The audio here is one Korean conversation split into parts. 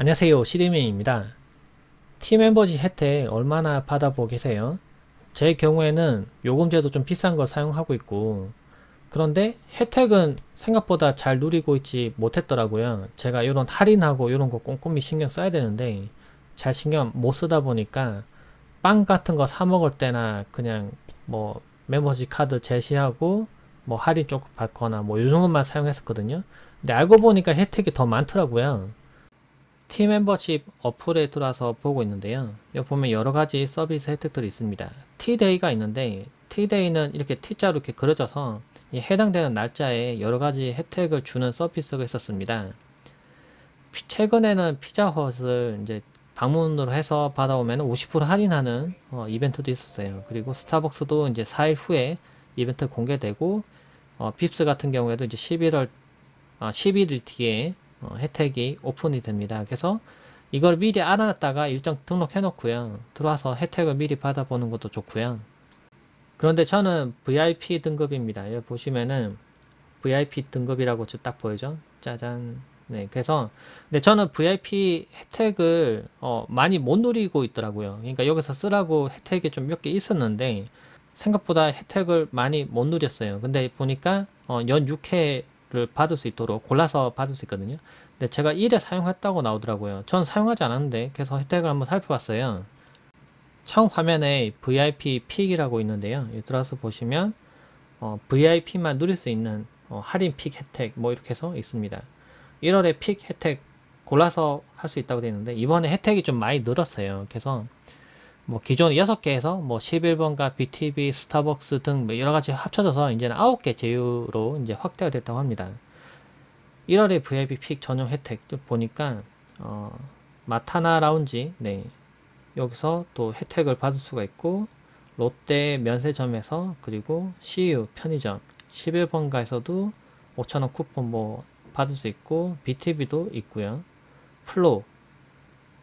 안녕하세요, 시대민입니다. T멤버십 혜택 얼마나 받아보고 계세요? 제 경우에는 요금제도 좀 비싼 걸 사용하고 있고, 그런데 혜택은 생각보다 잘 누리고 있지 못했더라고요. 제가 이런 할인하고 이런 거 꼼꼼히 신경 써야 되는데 잘 신경 못 쓰다 보니까 빵 같은 거 사 먹을 때나 그냥 뭐 멤버십 카드 제시하고 뭐 할인 조금 받거나 뭐 요 정도만 사용했었거든요. 근데 알고 보니까 혜택이 더 많더라고요. T멤버십 어플에 들어와서 보고 있는데요, 여기 보면 여러가지 서비스 혜택들이 있습니다. T데이가 있는데, T데이는 이렇게 T자로 이렇게 그려져서 해당되는 날짜에 여러가지 혜택을 주는 서비스가 있었습니다. 최근에는 피자헛을 이제 방문으로 해서 받아오면 50% 할인하는 이벤트도 있었어요. 그리고 스타벅스도 이제 4일 후에 이벤트 공개되고, 빕스 같은 경우에도 이제 11일 뒤에 혜택이 오픈이 됩니다. 그래서 이걸 미리 알아놨다가 일정 등록해 놓고요, 들어와서 혜택을 미리 받아보는 것도 좋고요. 그런데 저는 VIP 등급입니다. 여기 보시면은 VIP 등급이라고 딱 보이죠? 짜잔. 네, 그래서 근데 저는 VIP 혜택을 많이 못 누리고 있더라고요. 그러니까 여기서 쓰라고 혜택이 좀 몇 개 있었는데 생각보다 혜택을 많이 못 누렸어요. 근데 보니까 연 6회 를 받을 수 있도록 골라서 받을 수 있거든요. 근데 제가 1회 사용했다고 나오더라고요. 전 사용하지 않았는데 그래서 혜택을 한번 살펴봤어요. 처음 화면에 VIP 픽이라고 있는데요, 여기 들어서 보시면 VIP만 누릴 수 있는 할인 픽 혜택 뭐 이렇게 해서 있습니다. 1월에 픽 혜택 골라서 할 수 있다고 되어 있는데 이번에 혜택이 좀 많이 늘었어요. 그래서 뭐 기존 6개에서 뭐 11번가, BTV, 스타벅스 등 여러가지 합쳐져서 이제는 9개 제휴로 이제 확대가 됐다고 합니다. 1월에 VIP 픽 전용 혜택 보니까 마타나 라운지, 네, 여기서 또 혜택을 받을 수가 있고, 롯데 면세점에서, 그리고 CU 편의점 11번가에서도 5,000원 쿠폰 뭐 받을 수 있고, BTV도 있고요, 플로,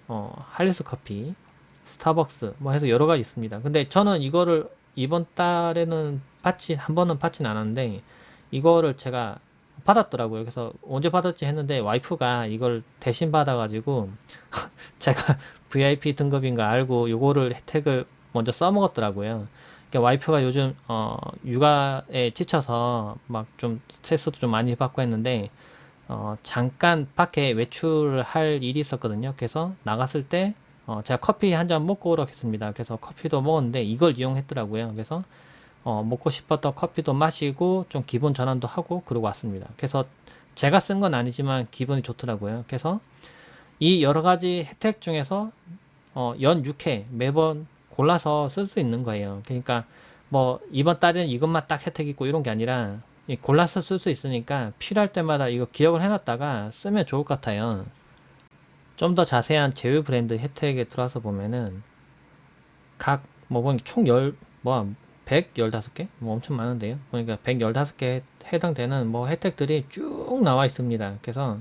할리스커피, 스타벅스 뭐 해서 여러가지 있습니다. 근데 저는 이거를 이번 달에는 한 번은 받진 않았는데 이거를 제가 받았더라고요. 그래서 언제 받았지 했는데 와이프가 이걸 대신 받아가지고 제가 VIP 등급인 거 알고 요거를 혜택을 먼저 써먹었더라고요. 그러니까 와이프가 요즘 육아에 지쳐서 막 좀 스트레스도 좀 많이 받고 했는데 잠깐 밖에 외출을 할 일이 있었거든요. 그래서 나갔을 때 제가 커피 한 잔 먹고 오라고 했습니다. 그래서 커피도 먹었는데 이걸 이용했더라고요. 그래서 먹고 싶었던 커피도 마시고 좀 기분 전환도 하고 그러고 왔습니다. 그래서 제가 쓴 건 아니지만 기분이 좋더라고요. 그래서 이 여러가지 혜택 중에서 연 6회 매번 골라서 쓸 수 있는 거예요. 그러니까 뭐 이번 달에는 이것만 딱 혜택 있고 이런 게 아니라 골라서 쓸 수 있으니까 필요할 때마다 이거 기억을 해놨다가 쓰면 좋을 것 같아요. 좀 더 자세한 제휴 브랜드 혜택에 들어와서 보면은 각 뭐 보니까 총 115개? 뭐 엄청 많은데요. 보니까 115개에 해당되는 뭐 혜택들이 쭉 나와 있습니다. 그래서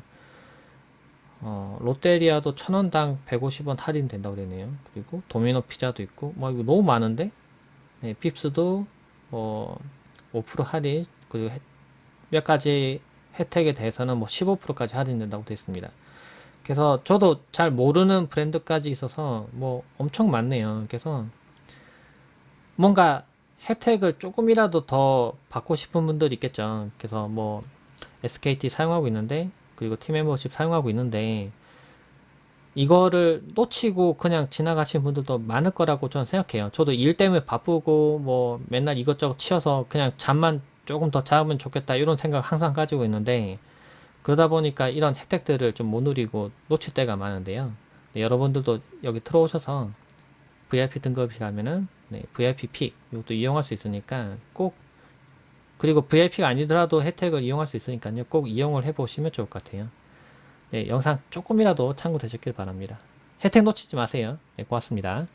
롯데리아도 1,000원당 150원 할인 된다고 되네요. 그리고 도미노 피자도 있고 뭐 이거 너무 많은데? 네, 빕스도 5% 할인, 그리고 몇 가지 혜택에 대해서는 뭐 15%까지 할인된다고 되어 있습니다. 그래서 저도 잘 모르는 브랜드까지 있어서 뭐 엄청 많네요. 그래서 뭔가 혜택을 조금이라도 더 받고 싶은 분들이 있겠죠. 그래서 뭐 SKT 사용하고 있는데, 그리고 T멤버십 사용하고 있는데 이거를 놓치고 그냥 지나가신 분들도 많을 거라고 저는 생각해요. 저도 일 때문에 바쁘고 뭐 맨날 이것저것 치여서 그냥 잠만 조금 더 자면 좋겠다 이런 생각을 항상 가지고 있는데, 그러다 보니까 이런 혜택들을 좀 못 누리고 놓칠 때가 많은데요. 네, 여러분들도 여기 들어오셔서 VIP 등급이라면은 VIP 픽 이것도 이용할 수 있으니까 꼭, 그리고 VIP가 아니더라도 혜택을 이용할 수 있으니까요, 꼭 이용을 해보시면 좋을 것 같아요. 네, 영상 조금이라도 참고되셨길 바랍니다. 혜택 놓치지 마세요. 네, 고맙습니다.